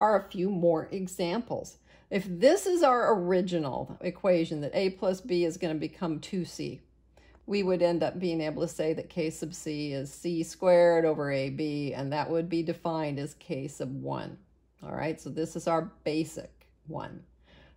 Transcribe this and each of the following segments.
are a few more examples. If this is our original equation, that a plus b is going to become 2c, we would end up being able to say that k sub c is c squared over ab, and that would be defined as k sub 1. All right, so this is our basic one.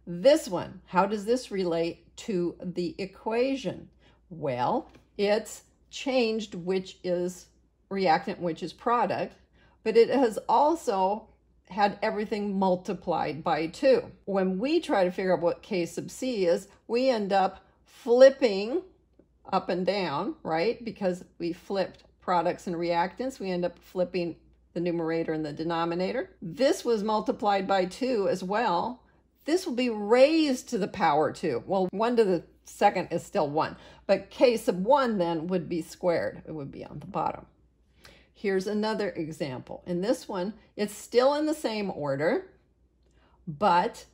This one, how does this relate to the equation? Well, it's changed which is reactant, which is product, but it has also had everything multiplied by 2. When we try to figure out what k sub c is, we end up flipping up and down, right? Because we flipped products and reactants, we end up flipping the numerator and the denominator. This was multiplied by 2 as well. This will be raised to the power 2. Well, 1 to the second is still 1, but k sub 1 then would be squared. It would be on the bottom. Here's another example. In this one, it's still in the same order, but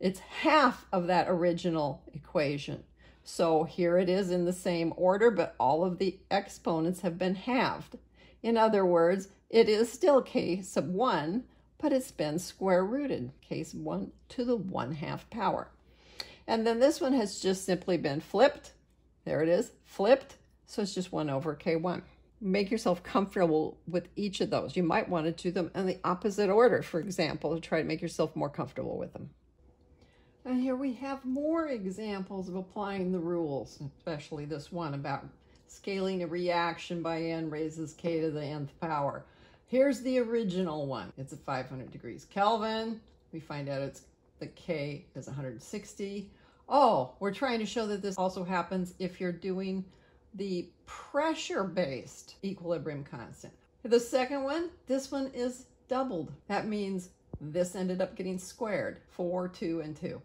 it's half of that original equation. So here it is in the same order, but all of the exponents have been halved. In other words, it is still k sub 1, but it's been square rooted, k sub 1 to the 1/2 power. And then this one has just simply been flipped. There it is, flipped. So it's just 1 over k1. Make yourself comfortable with each of those. You might want to do them in the opposite order, for example, to try to make yourself more comfortable with them. And here we have more examples of applying the rules, especially this one about scaling a reaction by n raises k to the nth power. Here's the original one. It's at 500 degrees Kelvin. We find out it's the k is 160. Oh, we're trying to show that this also happens if you're doing the pressure-based equilibrium constant. The second one, this one is doubled. That means this ended up getting squared, 4, 2, and 2.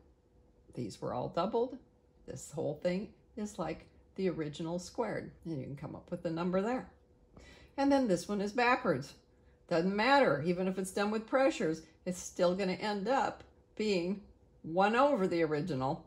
These were all doubled. This whole thing is like the original squared, and you can come up with the number there. And then this one is backwards. Doesn't matter, even if it's done with pressures, it's still going to end up being 1 over the original,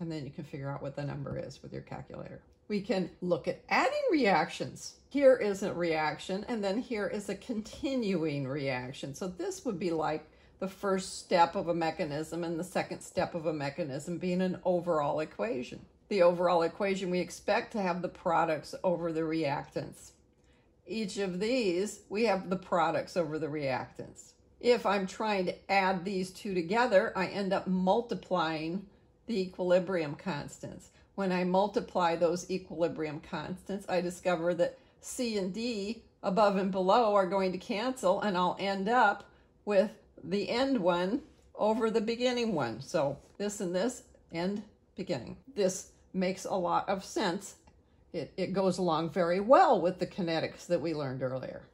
and then you can figure out what the number is with your calculator. We can look at adding reactions. Here is a reaction, and then here is a continuing reaction. So this would be like the first step of a mechanism and the second step of a mechanism being an overall equation. The overall equation, we expect to have the products over the reactants. Each of these, we have the products over the reactants. If I'm trying to add these two together, I end up multiplying the equilibrium constants. When I multiply those equilibrium constants, I discover that C and D above and below are going to cancel, and I'll end up with the end one over the beginning one. So this and this, end, beginning. This makes a lot of sense. It goes along very well with the kinetics that we learned earlier.